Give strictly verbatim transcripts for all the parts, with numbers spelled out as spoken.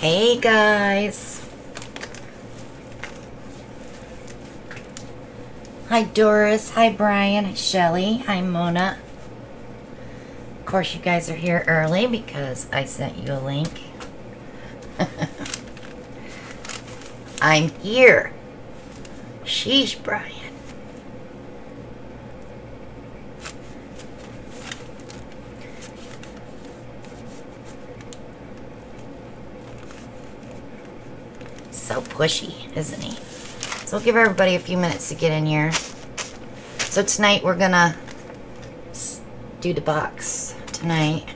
Hey guys. Hi Doris, hi Brian, hi Shelly, hi Mona. Of course you guys are here early because I sent you a link. I'm here. Sheesh, Brian. So pushy, isn't he? So we'll give everybody a few minutes to get in here. So tonight we're gonna do the box tonight.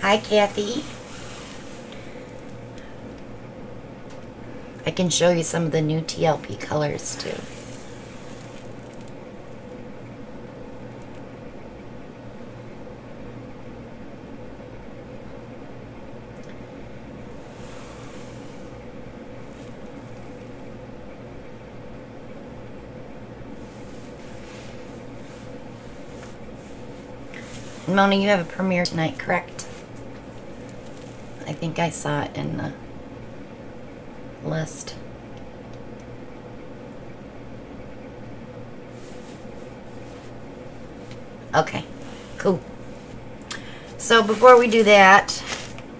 Hi, Kathy. I can show you some of the new T L P colors too. Mona, you have a premiere tonight, correct? I think I saw it in the list. Okay, cool. So before we do that,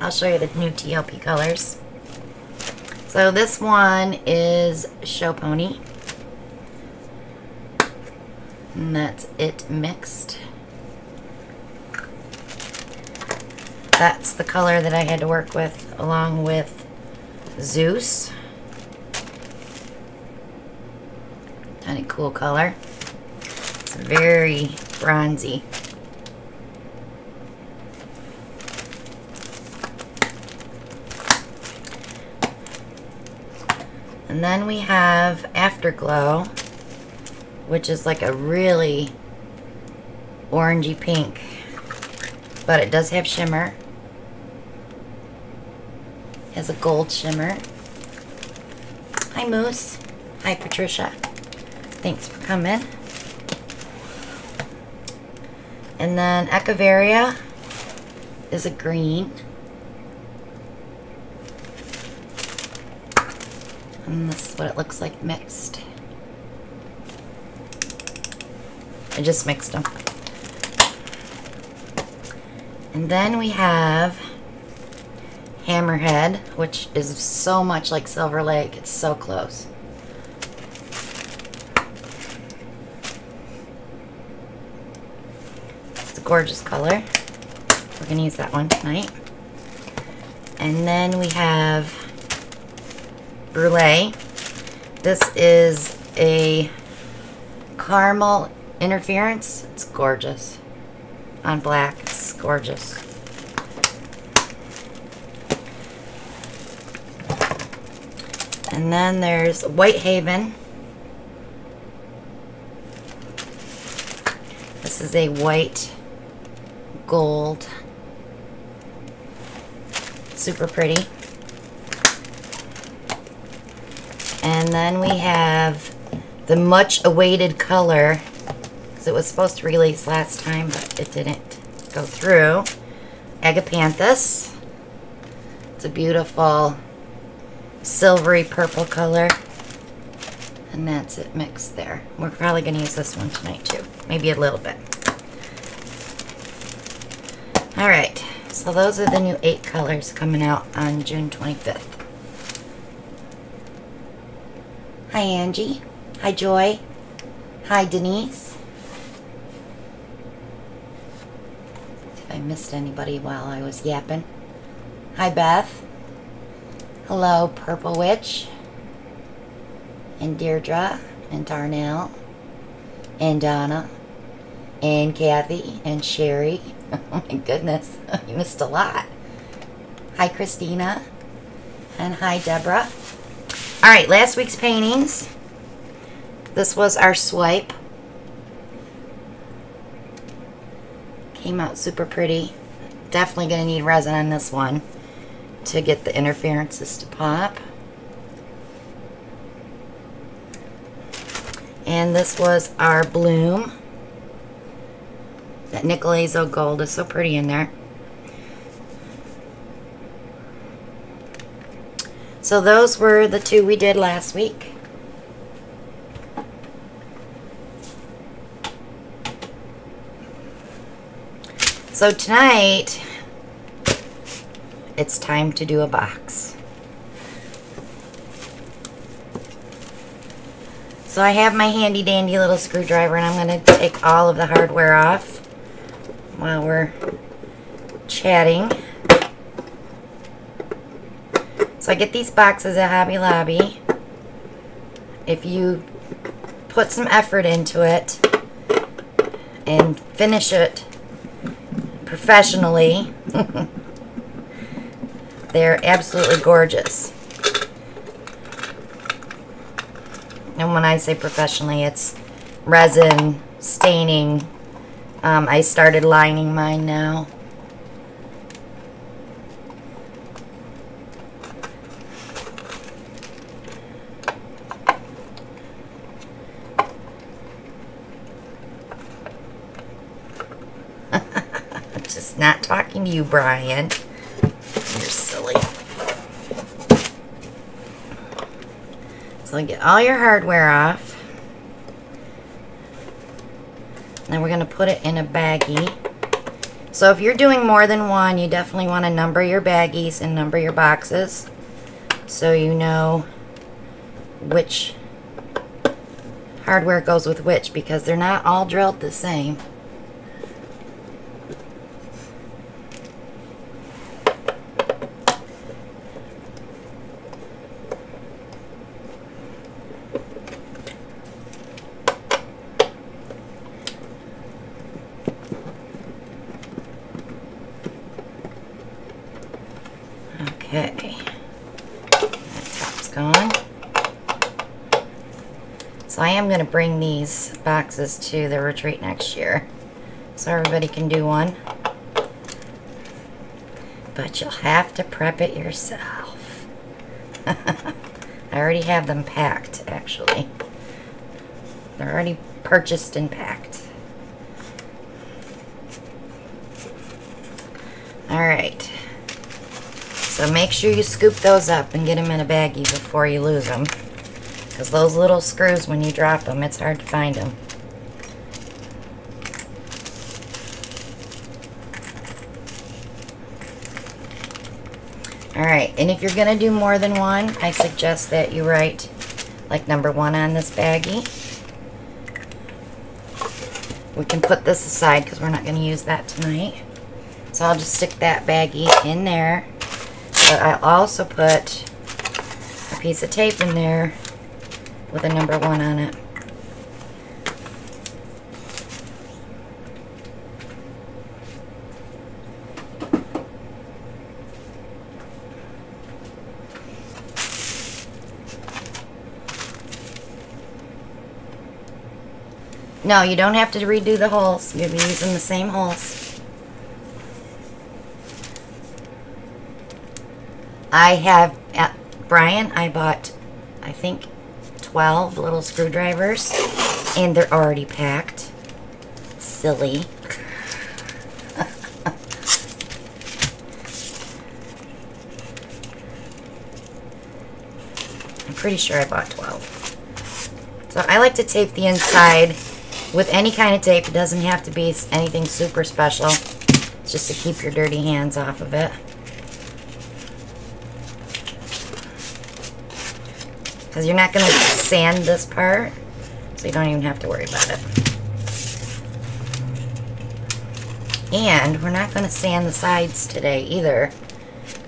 I'll show you the new T L P colors. So this one is Show Pony. And that's It Mixed. That's the color that I had to work with along with Zeus. Kind of cool color. It's very bronzy. And then we have Afterglow, which is like a really orangey pink, but it does have shimmer. Has a gold shimmer. Hi Moose. Hi Patricia. Thanks for coming. And then Echeveria is a green. And this is what it looks like mixed. I just mixed them. And then we have Hammerhead, which is so much like Silver Lake. It's so close. It's a gorgeous color. We're going to use that one tonight. And then we have Brulee. This is a caramel interference. It's gorgeous. On black, it's gorgeous. And then there's Whitehaven. This is a white gold. Super pretty. And then we have the much awaited color. Because it was supposed to release last time, but it didn't go through. Agapanthus. It's a beautiful silvery purple color, and that's It Mixed there. We're probably going to use this one tonight too, maybe a little bit. Alright, so those are the new eight colors coming out on June twenty-fifth. Hi Angie, hi Joy, hi Denise. If I missed anybody while I was yapping. Hi Beth. Hello, Purple Witch, and Deirdre, and Darnell, and Donna, and Kathy, and Sherry. Oh my goodness, you missed a lot. Hi, Christina, and hi, Deborah. All right, last week's paintings. This was our swipe. Came out super pretty. Definitely going to need resin on this one to get the interferences to pop. And this was our bloom. That Nicolazo gold is so pretty in there. So those were the two we did last week. So tonight, it's time to do a box. So I have my handy dandy little screwdriver, and I'm going to take all of the hardware off while we're chatting. So I get these boxes at Hobby Lobby. If you put some effort into it and finish it professionally, they're absolutely gorgeous. And when I say professionally, it's resin, staining. Um, I started lining mine now. Not talking to you, Brian. You're silly. So get all your hardware off. Then we're going to put it in a baggie. So if you're doing more than one, you definitely want to number your baggies and number your boxes, so you know which hardware goes with which, because they're not all drilled the same. Okay, that top's gone. So I am going to bring these boxes to the retreat next year, so everybody can do one. But you'll have to prep it yourself. I already have them packed, actually. They're already purchased and packed. Alright. So make sure you scoop those up and get them in a baggie before you lose them, because those little screws, when you drop them, it's hard to find them. Alright, and if you're going to do more than one, I suggest that you write like number one on this baggie. We can put this aside because we're not going to use that tonight. So I'll just stick that baggie in there. But I also put a piece of tape in there with a number one on it. No, you don't have to redo the holes. You'll be using the same holes. I have, at Brian, I bought, I think, twelve little screwdrivers, and they're already packed. Silly. I'm pretty sure I bought twelve. So I like to tape the inside with any kind of tape. It doesn't have to be anything super special. It's just to keep your dirty hands off of it. Because you're not going to sand this part, so you don't even have to worry about it. And we're not going to sand the sides today either,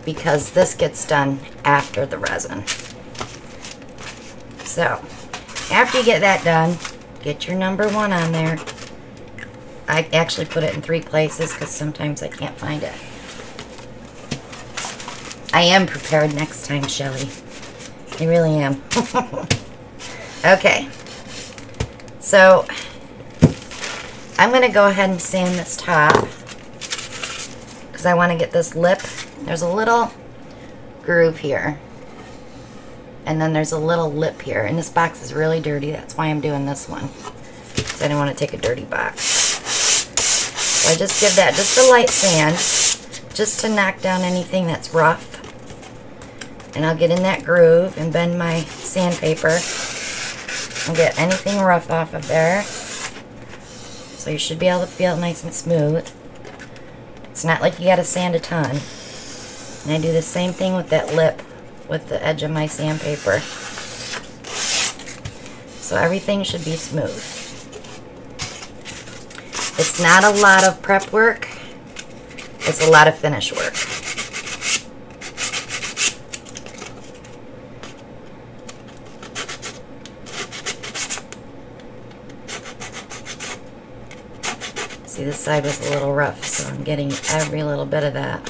because this gets done after the resin. So, after you get that done, get your number one on there. I actually put it in three places because sometimes I can't find it. I am prepared next time, Shelly. I really am. Okay. So, I'm going to go ahead and sand this top, because I want to get this lip. There's a little groove here, and then there's a little lip here. And this box is really dirty. That's why I'm doing this one, because I didn't want to take a dirty box. So I just give that just a light sand, just to knock down anything that's rough. and I'll get in that groove and bend my sandpaper and get anything rough off of there. So you should be able to feel it nice and smooth. It's not like you gotta sand a ton. And I do the same thing with that lip with the edge of my sandpaper. So everything should be smooth. It's not a lot of prep work. It's a lot of finish work. See, this side was a little rough, so I'm getting every little bit of that.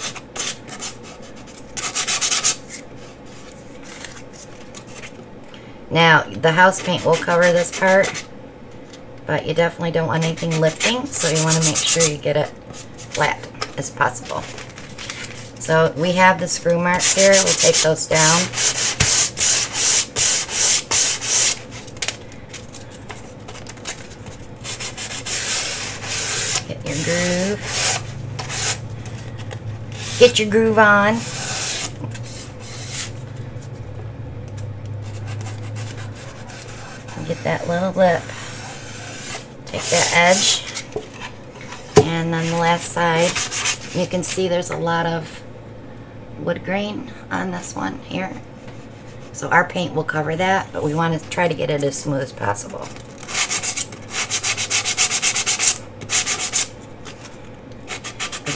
Now, the house paint will cover this part, but you definitely don't want anything lifting, so you want to make sure you get it flat as possible. So we have the screw marks here. We'll take those down. Groove. Get your groove on. Get that little lip. Take that edge. And then the last side, you can see there's a lot of wood grain on this one here. So our paint will cover that, but we want to try to get it as smooth as possible.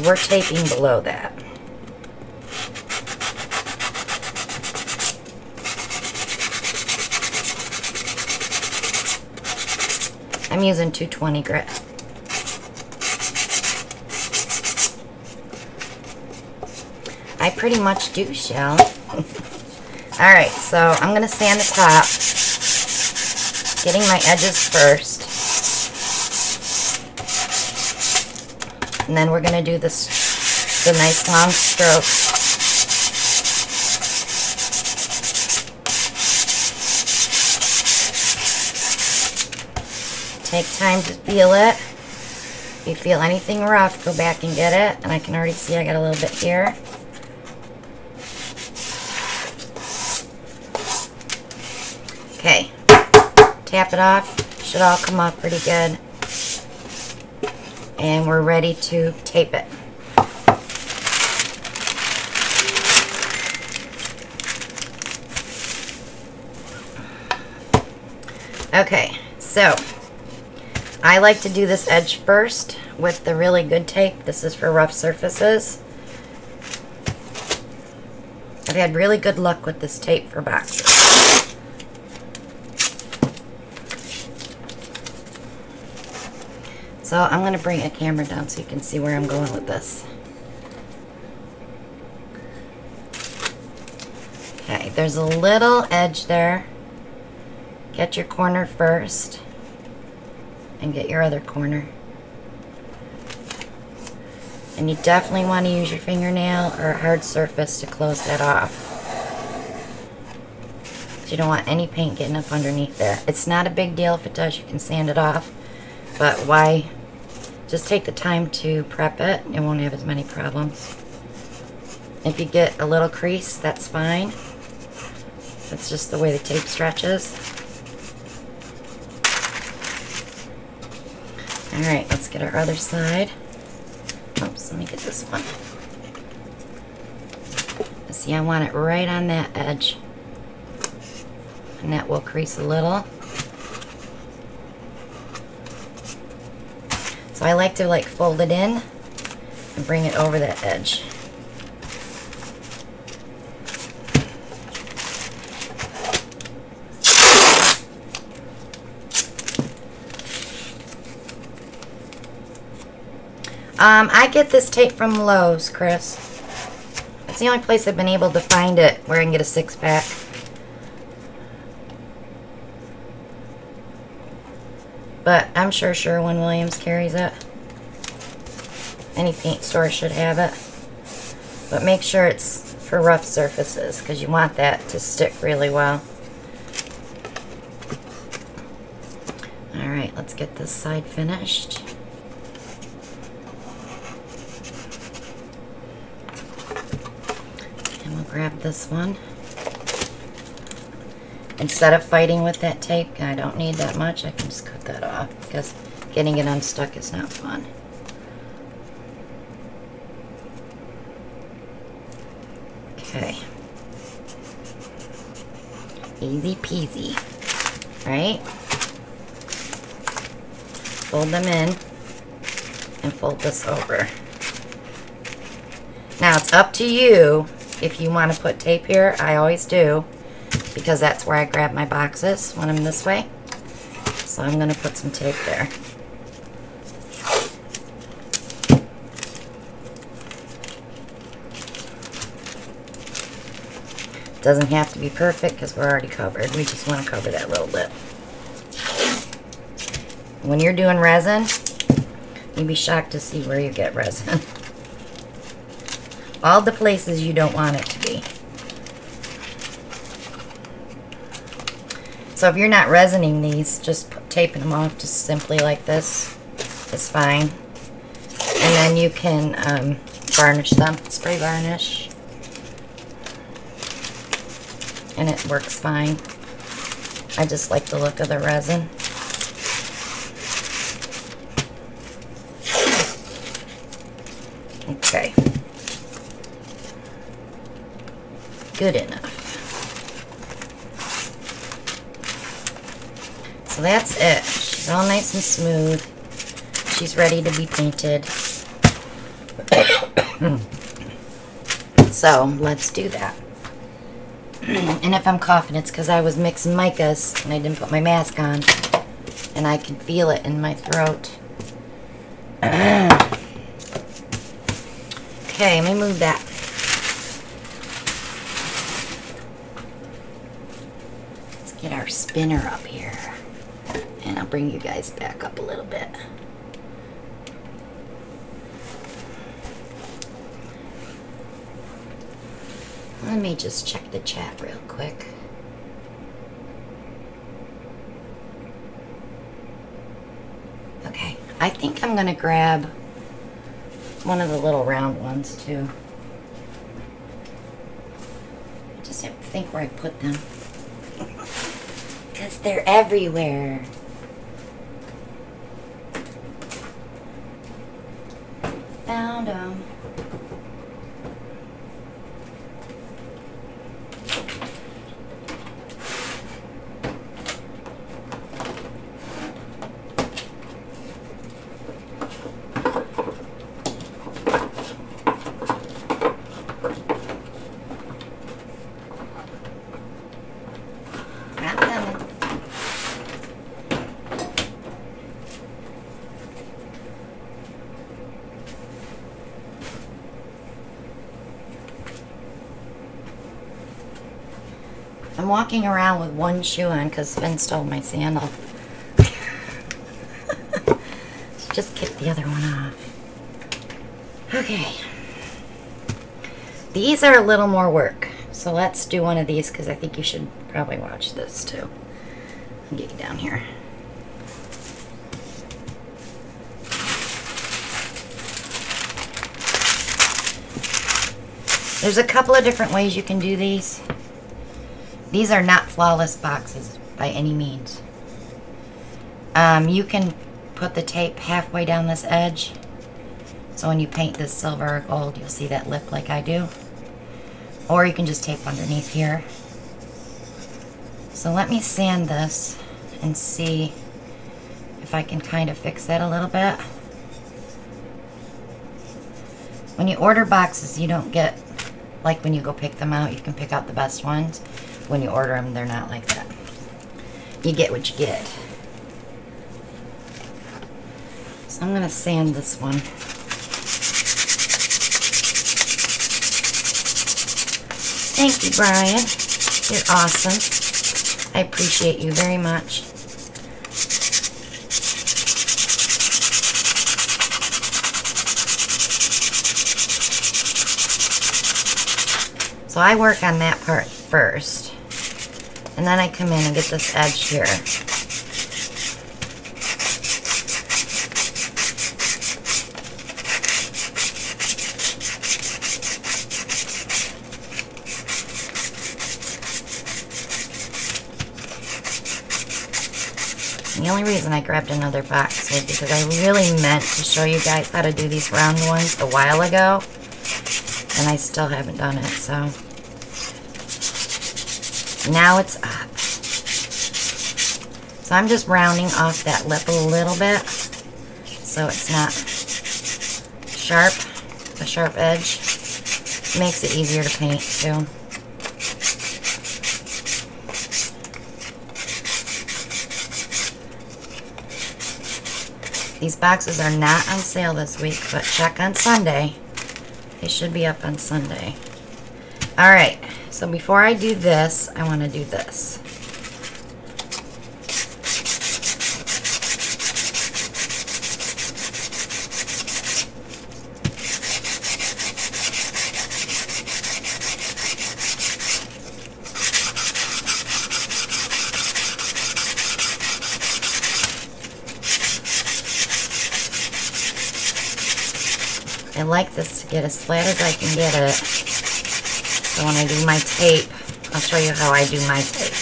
We're taping below that. I'm using two twenty grit. I pretty much do shell. Alright, so I'm going to sand the top, getting my edges first. And then we're going to do this, the nice long strokes. Take time to feel it. If you feel anything rough, go back and get it. And I can already see I got a little bit here. Okay. Tap it off. Should all come off pretty good. And we're ready to tape it. Okay, so I like to do this edge first with the really good tape. This is for rough surfaces. I've had really good luck with this tape for boxes. So I'm going to bring a camera down so you can see where I'm going with this. Okay, there's a little edge there. Get your corner first and get your other corner. And you definitely want to use your fingernail or a hard surface to close that off. So you don't want any paint getting up underneath there. It's not a big deal if it does, you can sand it off. But why? Just take the time to prep it. It won't have as many problems. If you get a little crease, that's fine. That's just the way the tape stretches. Alright, let's get our other side. Oops, let me get this one. See, I want it right on that edge. And that will crease a little. So I like to like fold it in and bring it over that edge. Um, I get this tape from Lowe's, Chris. It's the only place I've been able to find it where I can get a six pack. But I'm sure Sherwin-Williams carries it. Any paint store should have it. But make sure it's for rough surfaces because you want that to stick really well. Alright, let's get this side finished. And we'll grab this one. Instead of fighting with that tape, I don't need that much. I can just cut that off because getting it unstuck is not fun. Okay. Easy peasy. Right? Fold them in and fold this over. Now it's up to you if you want to put tape here. I always do, because that's where I grab my boxes when I'm this way. So I'm going to put some tape there. Doesn't have to be perfect because we're already covered. We just want to cover that little bit. When you're doing resin, you'd be shocked to see where you get resin. All the places you don't want it to be. So if you're not resining these, just taping them off just simply like this is fine. And then you can um, varnish them, spray varnish. And it works fine. I just like the look of the resin. Okay. Good enough. So that's it. She's all nice and smooth. She's ready to be painted. So let's do that. And if I'm coughing, it's because I was mixing micas and I didn't put my mask on, and I can feel it in my throat. Okay, let me move that. Let's get our spinner up here, and I'll bring you guys back up a little bit. Let me just check the chat real quick. Okay, I think I'm gonna grab one of the little round ones too. I just have to think where I put them, because they're everywhere. Found them. I'm walking around with one shoe on because Finn stole my sandal. Just kicked the other one off. Okay. These are a little more work. So let's do one of these because I think you should probably watch this too. I'll get you down here. There's a couple of different ways you can do these. These are not flawless boxes by any means. Um, you can put the tape halfway down this edge. So when you paint this silver or gold, you'll see that lip like I do. Or you can just tape underneath here. So let me sand this and see if I can kind of fix that a little bit. When you order boxes, you don't get, like when you go pick them out, you can pick out the best ones. When you order them, they're not like that. You get what you get. So I'm gonna sand this one. Thank you, Brian. You're awesome. I appreciate you very much. So I work on that part first. And then I come in and get this edge here. The only reason I grabbed another box was because I really meant to show you guys how to do these round ones a while ago, and I still haven't done it, so now it's up. So I'm just rounding off that lip a little bit so it's not sharp. A sharp edge makes it easier to paint too. These boxes are not on sale this week, but check on Sunday. They should be up on Sunday. Alright, so before I do this, I want to do this. I like this to get as flat as I can get it. So when I do my tape, I'll show you how I do my tape.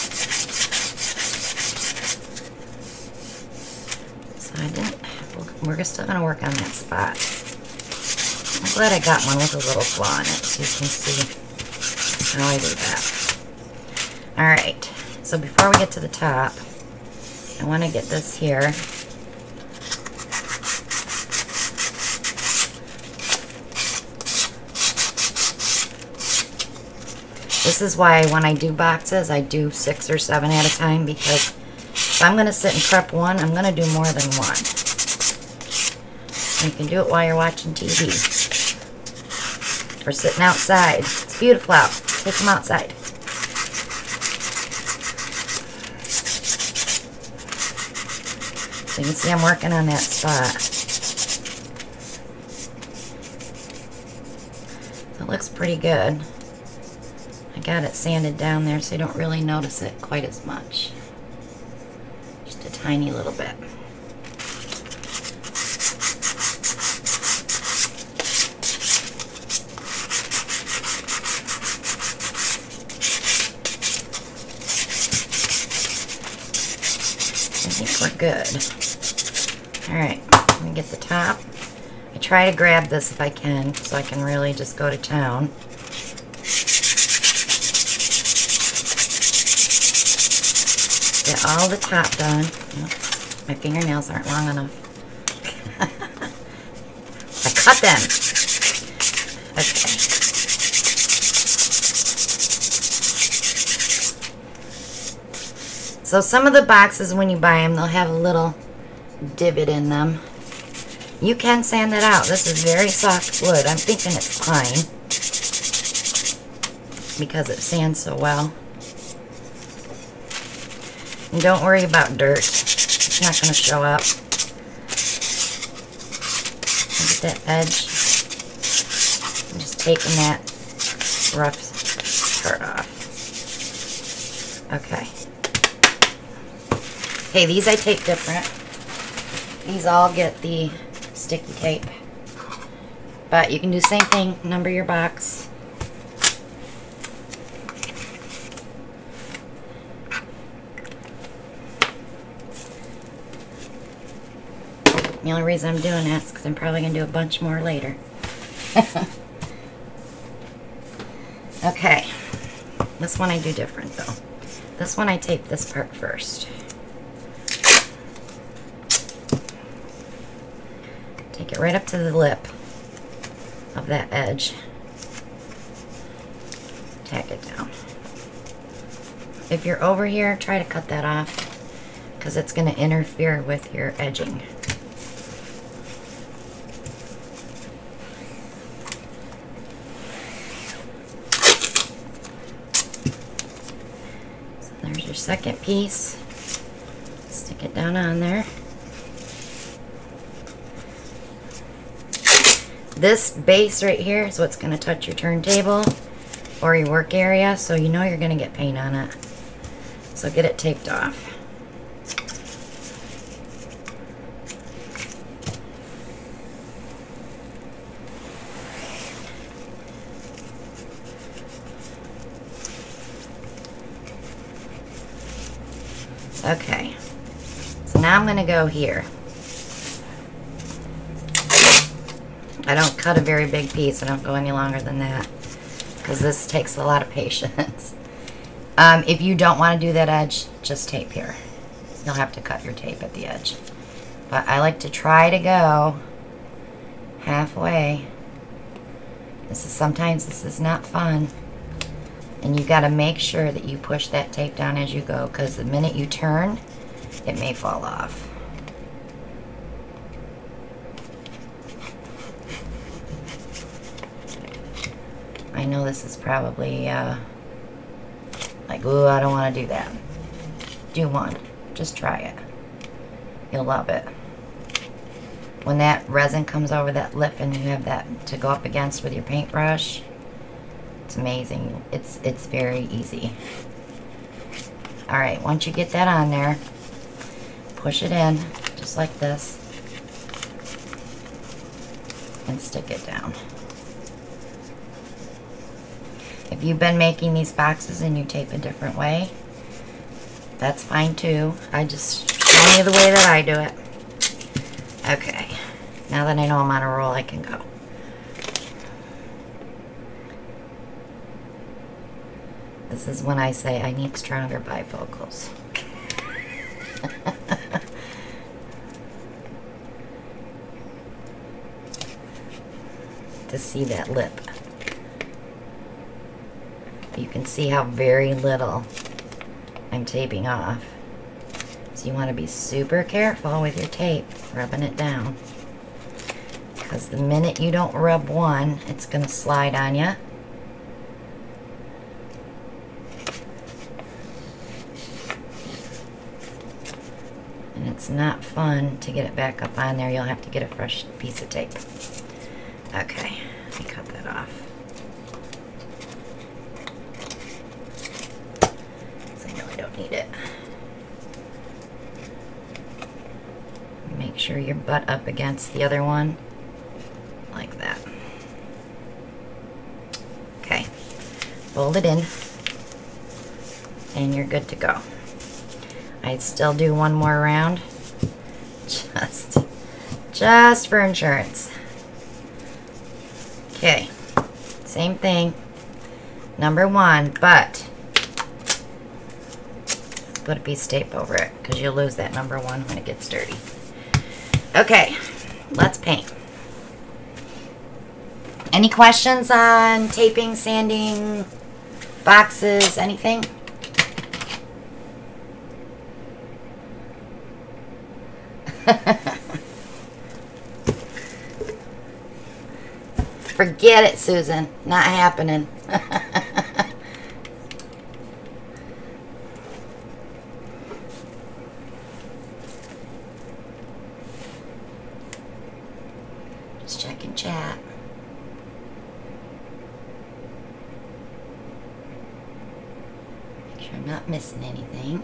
So I didn't, we're still going to work on that spot. I'm glad I got one with a little flaw in it so you can see how I do that. Alright, so before we get to the top, I want to get this here. This is why when I do boxes, I do six or seven at a time, because if I'm going to sit and prep one, I'm going to do more than one. And you can do it while you're watching T V. Or sitting outside. It's beautiful out. Take them outside. So you can see I'm working on that spot. It looks pretty good. Got it sanded down there so you don't really notice it quite as much. Just a tiny little bit. I think we're good. Alright, let me get the top. I try to grab this if I can so I can really just go to town. Get all the top done. Oops, my fingernails aren't long enough. I cut them. Okay. So some of the boxes, when you buy them, they'll have a little divot in them. You can sand that out. This is very soft wood. I'm thinking it's pine because it sands so well. And don't worry about dirt. It's not going to show up. Get that edge. I'm just taking that rough part off. Okay. Okay, these I tape different. These all get the sticky tape. But you can do the same thing. Number your box. The only reason I'm doing that is because I'm probably going to do a bunch more later. Okay. This one I do different, though. This one I tape this part first. Take it right up to the lip of that edge. Tack it down. If you're over here, try to cut that off because it's going to interfere with your edging. Second piece, stick it down on there. This base right here is what's going to touch your turntable or your work area, so you know you're going to get paint on it. So get it taped off. now I'm going to go here. I don't cut a very big piece. I don't go any longer than that because this takes a lot of patience. Um, if you don't want to do that edge, just tape here. You'll have to cut your tape at the edge. But I like to try to go halfway. This is sometimes this is not fun. And you've got to make sure that you push that tape down as you go, because the minute you turn, it may fall off. I know this is probably uh, like, ooh, I don't want to do that. Do one. Just try it. You'll love it. When that resin comes over that lip and you have that to go up against with your paintbrush, it's amazing. It's, it's very easy. Alright, once you get that on there, push it in, just like this, and stick it down. If you've been making these boxes and you tape a different way, that's fine too. I just show you the way that I do it. Okay, now that I know I'm on a roll, I can go. This is when I say I need stronger bifocals. To see that lip. You can see how very little I'm taping off. So you want to be super careful with your tape, rubbing it down. Because the minute you don't rub one, it's going to slide on you. And it's not fun to get it back up on there. You'll have to get a fresh piece of tape. Okay, let me cut that off. Need it. Make sure your butt up against the other one, like that. Okay, fold it in, and you're good to go. I'd still do one more round, just, just for insurance. Okay, same thing, number one, but put a piece of tape over it, because you'll lose that number one when it gets dirty. Okay, let's paint. Any questions on taping, sanding, boxes, anything? Forget it, Susan. Not happening. Missing anything.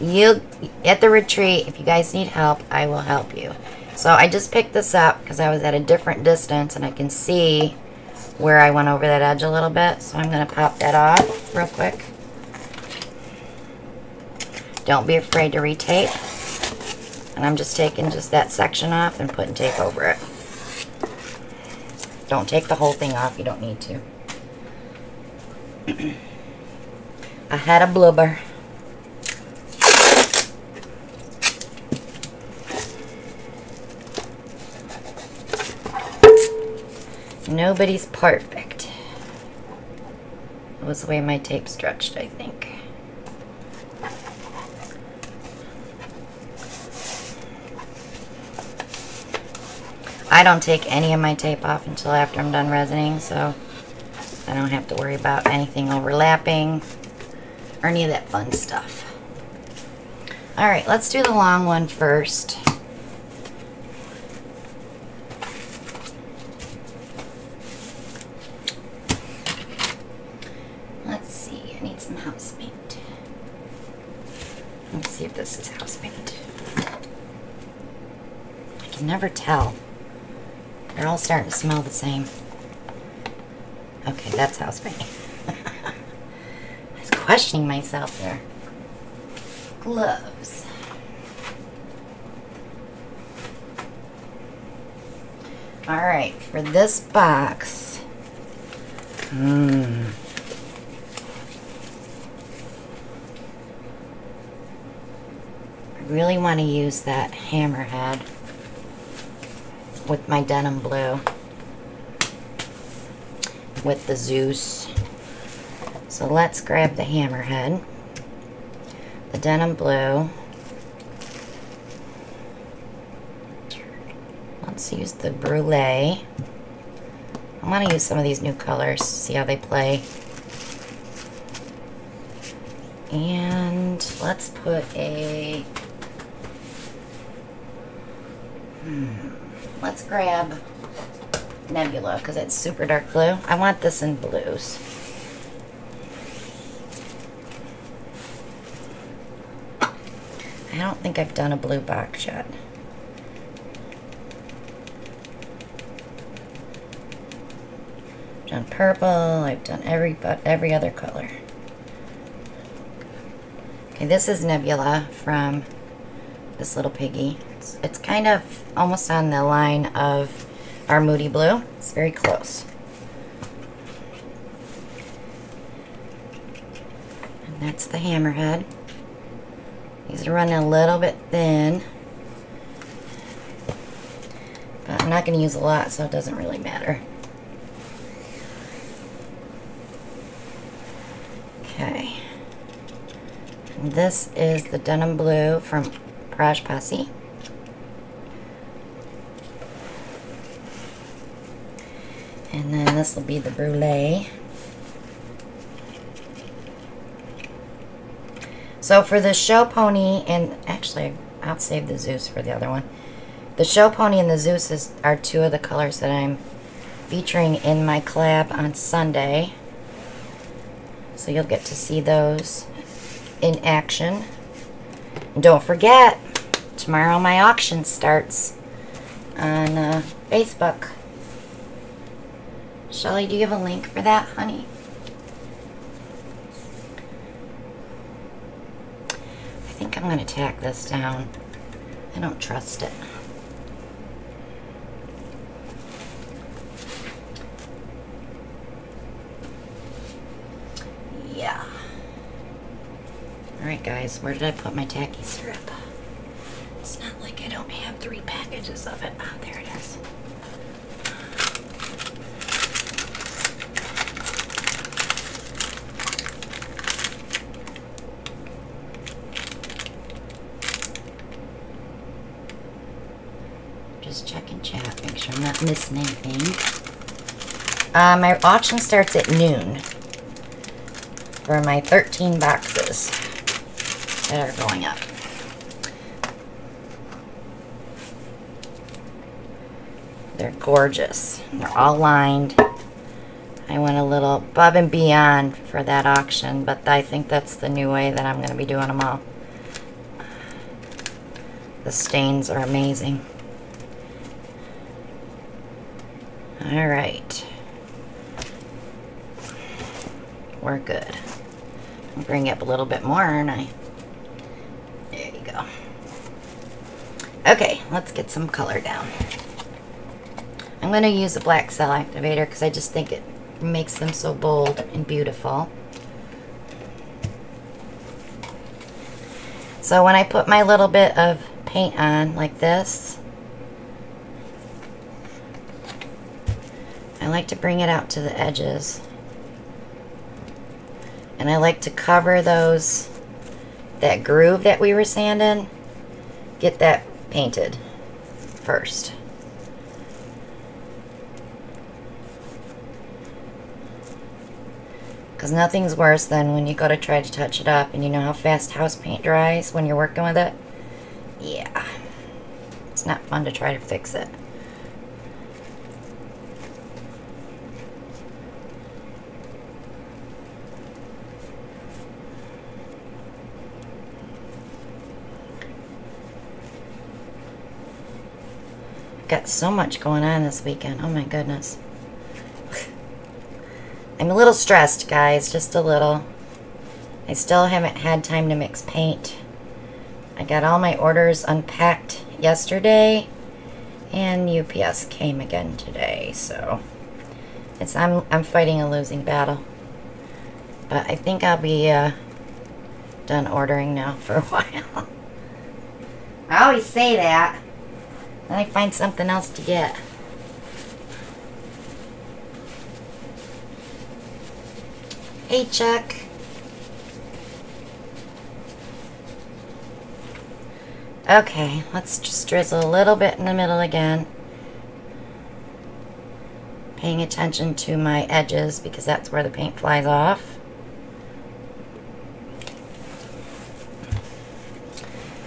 You at the retreat, if you guys need help, I will help you. So I just picked this up because I was at a different distance and I can see where I went over that edge a little bit, so I'm going to pop that off real quick. Don't be afraid to retape. And I'm just taking just that section off and putting tape over it. Don't take the whole thing off. You don't need to. I had a blubber. Nobody's perfect. That was the way my tape stretched, I think. I don't take any of my tape off until after I'm done resining, so I don't have to worry about anything overlapping or any of that fun stuff. Alright, let's do the long one first. Let's see, I need some house paint. Let's see if this is house paint. I can never tell. They're all starting to smell the same. Okay, that's house paint. I was questioning myself there. Gloves. All right, for this box. Hmm. I really want to use that hammerhead with my denim blue, with the Zeus. So let's grab the hammerhead, the denim blue. Let's use the Brulee. I want to use some of these new colors, see how they play. And let's put a, hmm, let's grab Nebula because it's super dark blue. I want this in blues. I don't think I've done a blue box yet. I've done purple, I've done every but every other color. Okay, this is Nebula from This Little Piggy. It's, it's kind of almost on the line of our Moody Blue. It's very close. And that's the hammerhead. These are running a little bit thin, but I'm not going to use a lot, so it doesn't really matter. Okay. And this is the denim blue from Pour'age Posse. And then this will be the Brulee. So for the show pony, and actually I'll save the Zeus for the other one. The show pony and the Zeus is, are two of the colors that I'm featuring in my collab on Sunday. So you'll get to see those in action. And don't forget, tomorrow my auction starts on uh, Facebook. Shelly, do you have a link for that, honey? I think I'm going to tack this down. I don't trust it. Yeah. Alright guys, where did I put my tacky strip? It's not like I don't have three packages of it. Ah, there it is. Just check and chat, make sure I'm not missing anything. Uh, my auction starts at noon for my thirteen boxes that are going up. They're gorgeous. They're all lined. I went a little above and beyond for that auction, but I think that's the new way that I'm going to be doing them all. The stains are amazing. All right, we're good. I'll bring it up a little bit more, aren't I? There you go. Okay, let's get some color down. I'm gonna use a black cell activator because I just think it makes them so bold and beautiful. So when I put my little bit of paint on like this, I like to bring it out to the edges, and I like to cover those, that groove that we were sanding, get that painted first. Because nothing's worse than when you go to try to touch it up and you know how fast house paint dries when you're working with it. Yeah, it's not fun to try to fix it. Got so much going on this weekend. Oh my goodness. I'm a little stressed, guys, just a little. I still haven't had time to mix paint. I got all my orders unpacked yesterday, and U P S came again today, so it's I'm I'm fighting a losing battle. But I think I'll be uh, done ordering now for a while. I always say that, then I find something else to get. Hey, Chuck. Okay, let's just drizzle a little bit in the middle again. Paying attention to my edges because that's where the paint flies off.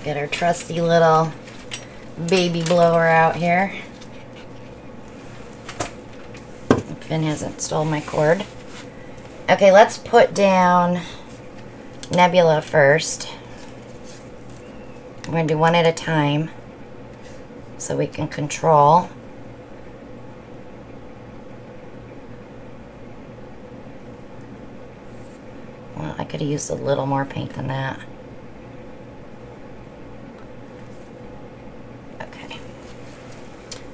Get our trusty little baby blower out here. Finn hasn't stole my cord. Okay, let's put down Nebula first. I'm going to do one at a time so we can control. Well, I could have used a little more paint than that.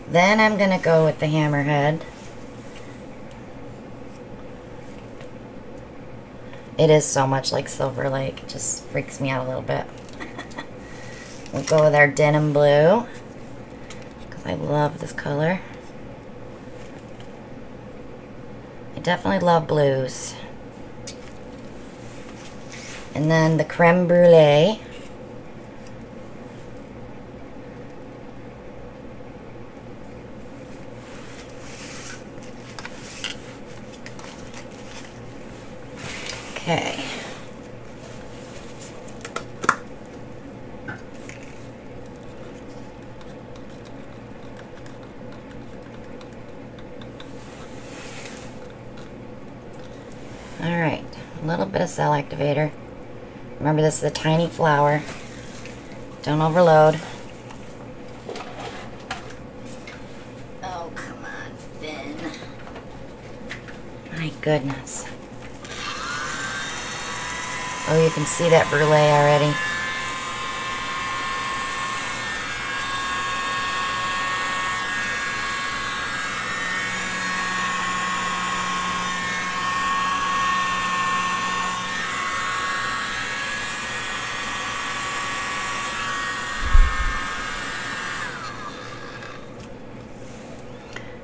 Then I'm going to go with the hammerhead. It is so much like Silver Lake. It just freaks me out a little bit. We'll go with our denim blue, because I love this color. I definitely love blues. And then the creme brulee. Okay. All right, a little bit of cell activator. Remember, this is a tiny flower. Don't overload. Oh, come on, Finn. My goodness. Oh, you can see that brulee already.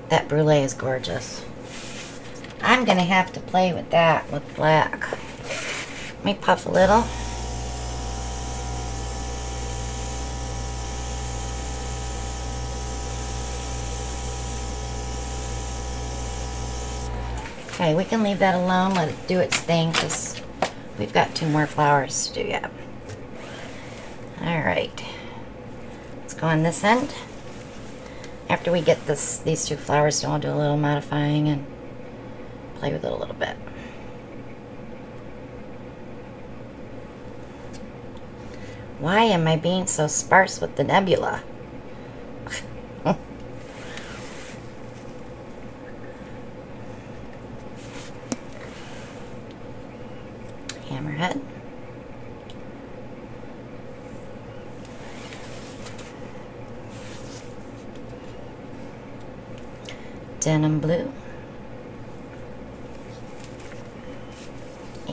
That brulee is gorgeous. I'm gonna have to play with that with black. Let me puff a little. Okay, we can leave that alone, let it do its thing, because we've got two more flowers to do yet. Alright, let's go on this end. After we get this, these two flowers done, I'll do a little modifying and play with it a little bit. Why am I being so sparse with the nebula? Hammerhead. Denim blue.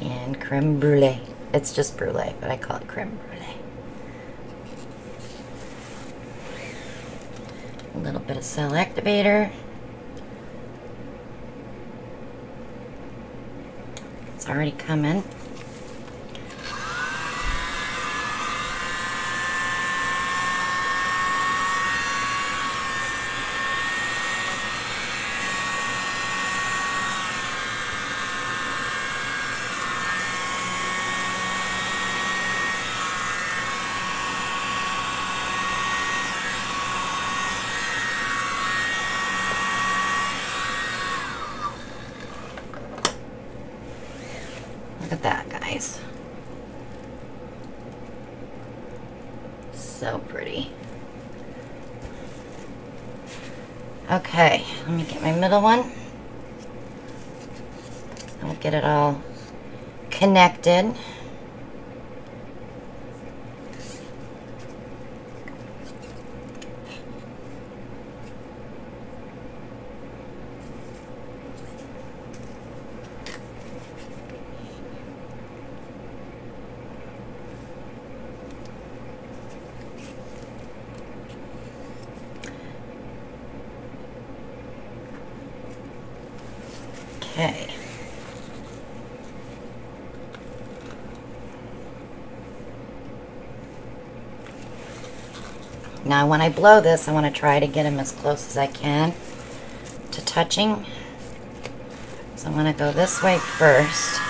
And creme brulee. It's just brulee, but I call it creme brulee. A little bit of cell activator. It's already coming. get it all connected. Now when I blow this, I want to try to get them as close as I can to touching. So I'm going to go this way first.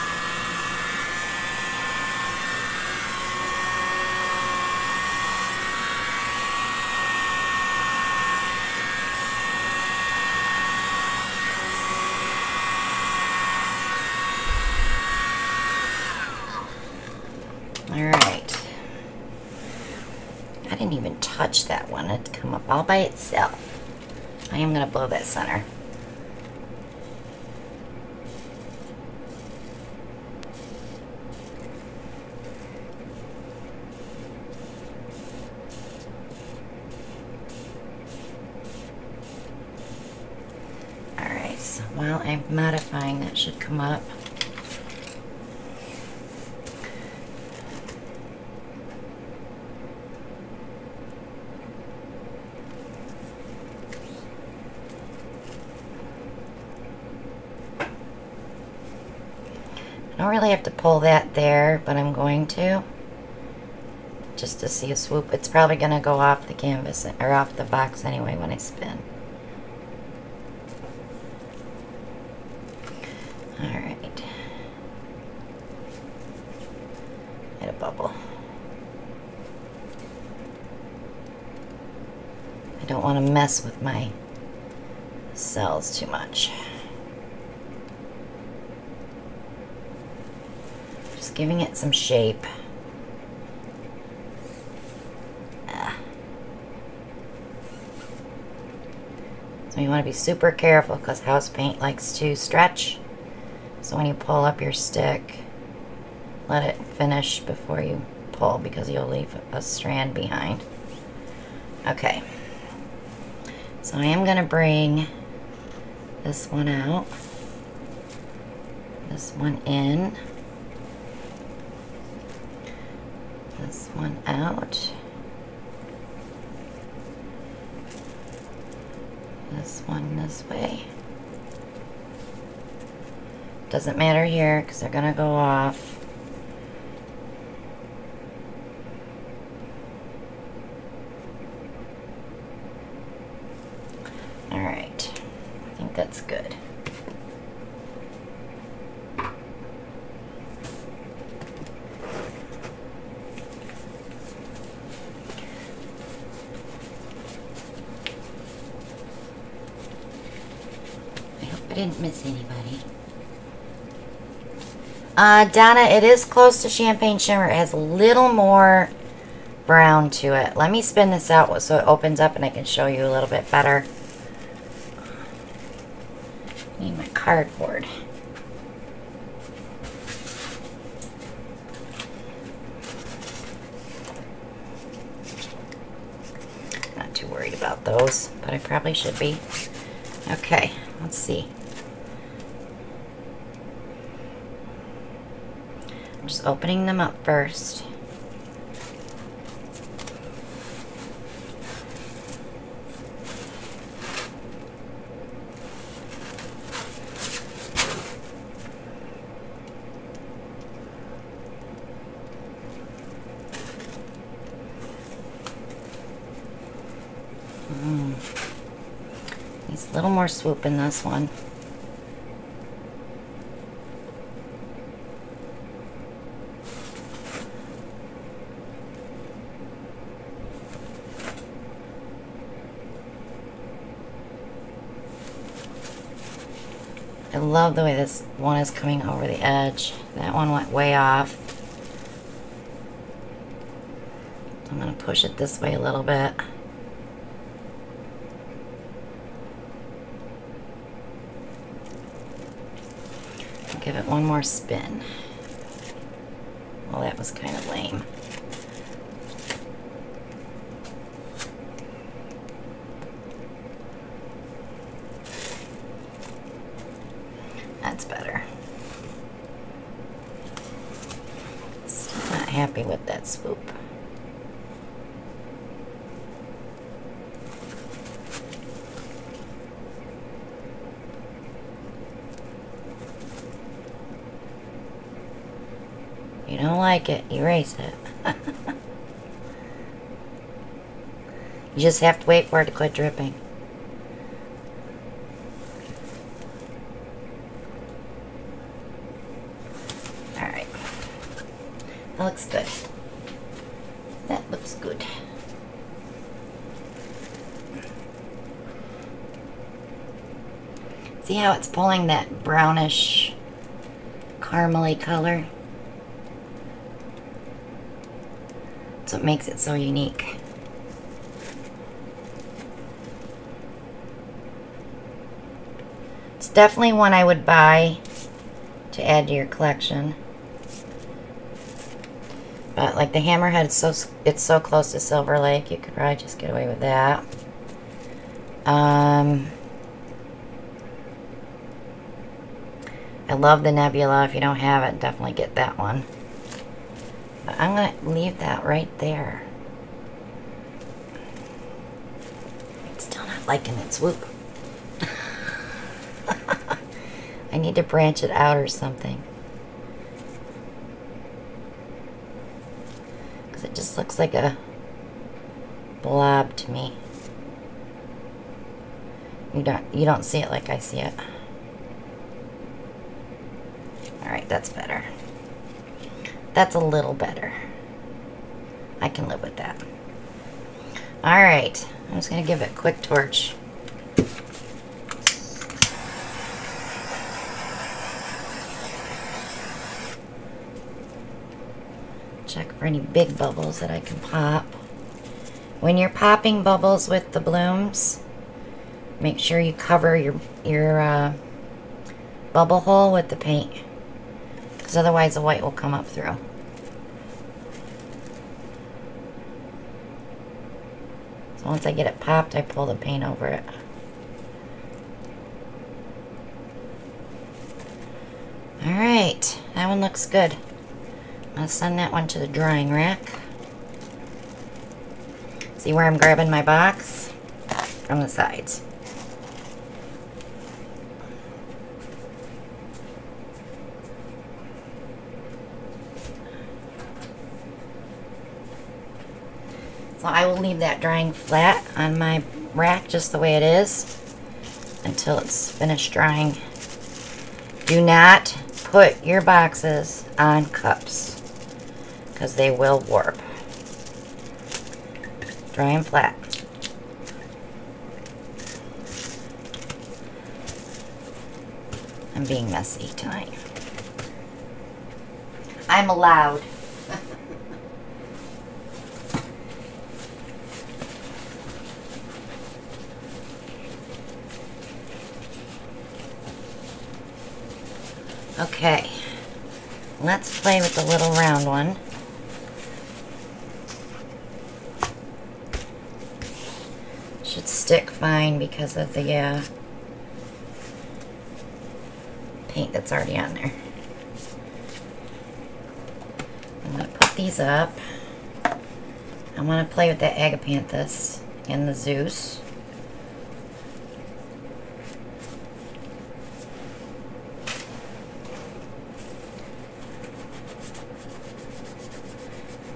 All by itself. I am going to blow that center. Alright, so while I'm modifying, that should come up. I don't really have to pull that there, but I'm going to just to see a swoop. It's probably going to go off the canvas or off the box anyway when I spin. Alright. Hit a bubble. I don't want to mess with my cells too much. Giving it some shape. Ah. So you want to be super careful because house paint likes to stretch. So when you pull up your stick, let it finish before you pull because you'll leave a strand behind. Okay. So I am going to bring this one out. This one in. This one out. This one this way. Doesn't matter here because they're gonna go off. All right, I think that's good. Didn't miss anybody. Uh, Donna, it is close to Champagne Shimmer. It has a little more brown to it. Let me spin this out so it opens up and I can show you a little bit better. I need my cardboard. Not too worried about those, but I probably should be. Okay, let's see. Just opening them up first. Mm. Needs a little more swoop in this one. I love the way this one is coming over the edge. That one went way off. I'm going to push it this way a little bit. Give it one more spin. Well, that was kind of lame. That's better. Still not happy with that swoop. You don't like it, erase it. You just have to wait for it to quit dripping. Alright. That looks good. That looks good. See how it's pulling that brownish, caramely color? What makes it so unique. It's definitely one I would buy to add to your collection. But like the hammerhead, it's so it's so close to Silver Lake, you could probably just get away with that. Um, I love the nebula. If you don't have it, definitely get that one. I'm going to leave that right there. It's still not liking that swoop. I need to branch it out or something. Because it just looks like a blob to me. You don't, you don't see it like I see it. Alright, that's better. That's a little better. I can live with that. Alright, I'm just going to give it a quick torch. Check for any big bubbles that I can pop. When you're popping bubbles with the blooms, make sure you cover your, your uh, bubble hole with the paint. Otherwise the white will come up through. So once I get it popped, I pull the paint over it. Alright, that one looks good. I'm going to send that one to the drying rack. See where I'm grabbing my box? From the sides. So I will leave that drying flat on my rack just the way it is until it's finished drying. Do not put your boxes on cups because they will warp. Dry them flat. I'm being messy tonight. I'm allowed. Okay, let's play with the little round one. Should stick fine because of the uh, paint that's already on there. I'm going to put these up. I want to play with the Agapanthus and the Zeus.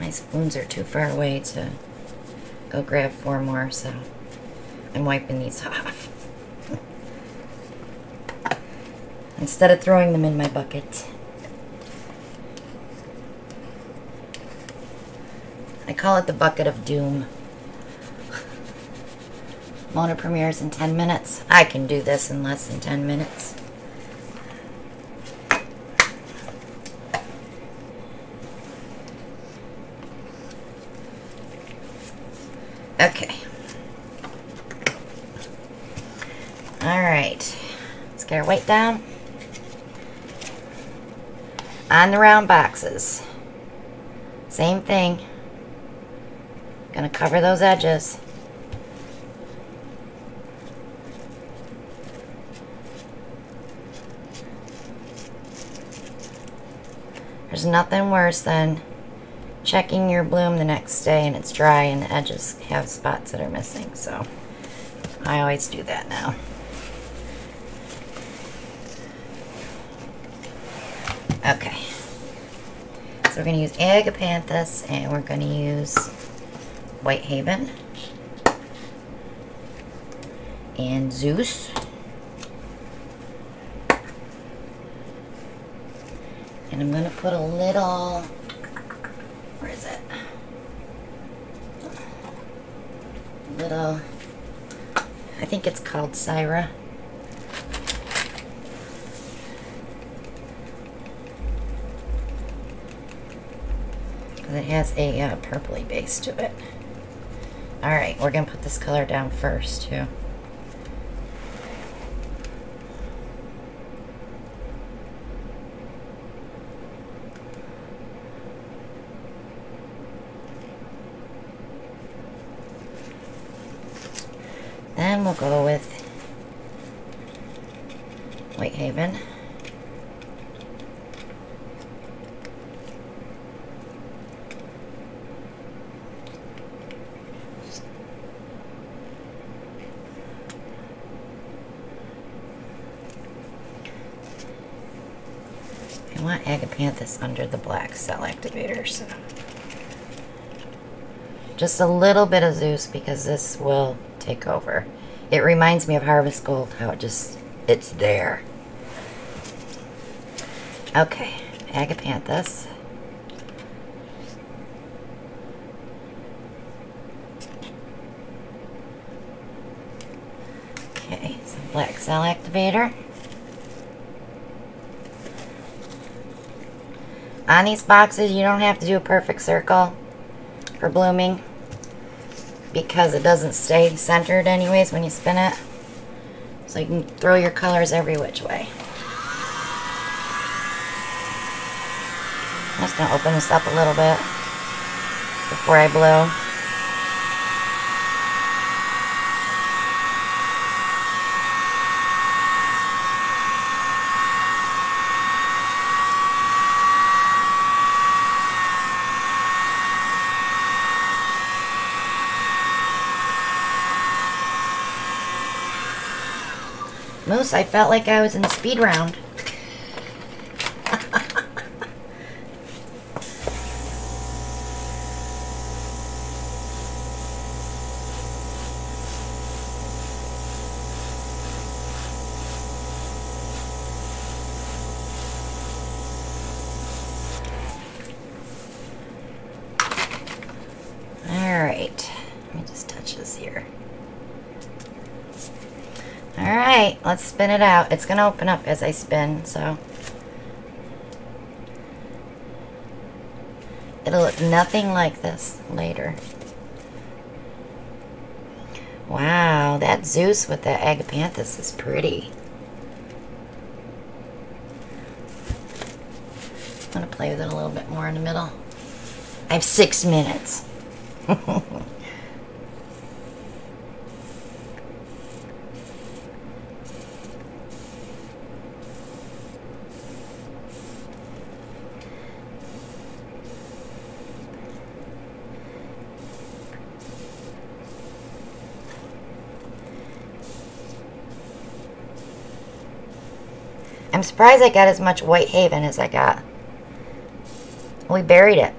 My spoons are too far away to go grab four more, so I'm wiping these off. Instead of throwing them in my bucket. I call it the bucket of doom. Mona premieres in ten minutes. I can do this in less than ten minutes. Okay. Alright. Let's get our weight down. on the round boxes. Same thing. Gonna cover those edges. There's nothing worse than checking your bloom the next day and it's dry and the edges have spots that are missing, so I always do that now. Okay, so we're going to use Agapanthus and we're going to use Whitehaven and Zeus. And I'm going to put a little, where is it? A little, I think it's called Syra. It has a uh, purpley base to it. Alright, we're going to put this color down first, too. Then we'll go with Whitehaven. I want Agapanthus under the black cell activator, so just a little bit of Zeus because this will take over. It reminds me of Harvest Gold, how it just, it's there. Okay, Agapanthus. Okay, some black cell activator. On these boxes, you don't have to do a perfect circle for blooming because it doesn't stay centered anyways when you spin it. So you can throw your colors every which way. I'm just going to open this up a little bit before I blow. Moose, I felt like I was in speed round. Let's spin it out. It's going to open up as I spin, so it'll look nothing like this later. Wow, that Zeus with the Agapanthus is pretty. I'm going to play with it a little bit more in the middle. I have six minutes. I'm surprised I got as much Whitehaven as I got. We buried it.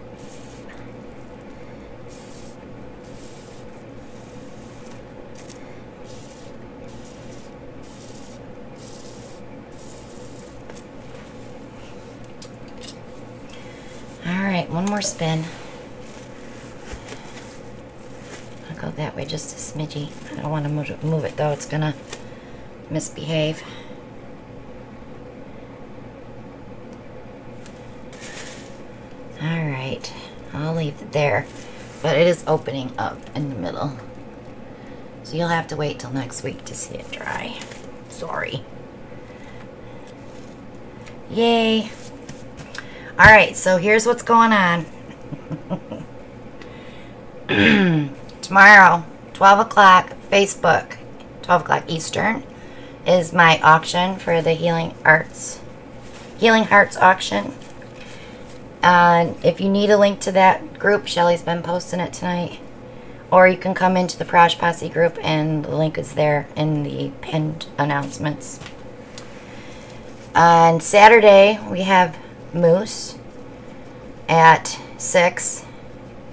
Alright, one more spin. I'll go that way just a smidgy. I don't want to move it, move it though. It's going to misbehave. I'll leave it there, but it is opening up in the middle, so you'll have to wait till next week to see it dry. Sorry. Yay. All right, so here's what's going on. Tomorrow, twelve o'clock, Facebook, twelve o'clock Eastern, is my auction for the Healing Arts, Healing Hearts auction. Uh, if you need a link to that group, Shelly's been posting it tonight. Or you can come into the Pour'age Posse group, and the link is there in the pinned announcements. On Saturday, we have Moose at six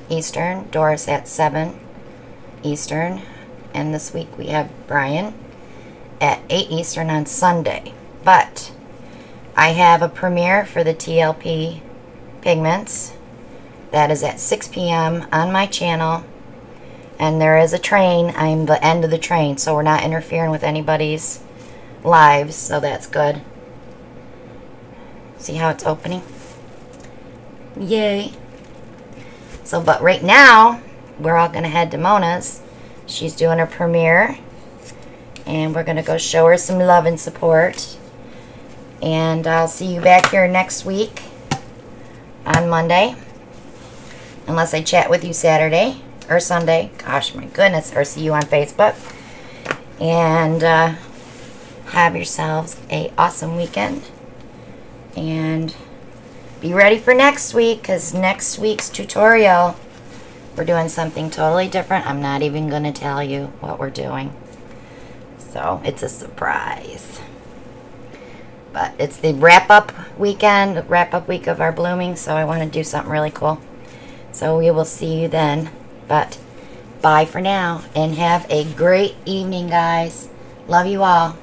Eastern, Doris at seven Eastern, and this week we have Brian at eight Eastern on Sunday. But I have a premiere for the T L P pigments that is at six p m on my channel, and there is a train. I'm the end of the train, so we're not interfering with anybody's lives, so that's good. See how it's opening? Yay. So, but right now, we're all going to head to Mona's. She's doing her premiere, and we're going to go show her some love and support. And I'll see you back here next week on Monday, unless I chat with you Saturday or Sunday. Gosh, my goodness. Or see you on Facebook. And uh, have yourselves a awesome weekend. And be ready for next week, because next week's tutorial, we're doing something totally different. I'm not even going to tell you what we're doing. So it's a surprise. But it's the wrap-up weekend, wrap-up week of our blooming, so I want to do something really cool. So we will see you then. But bye for now, and have a great evening, guys. Love you all.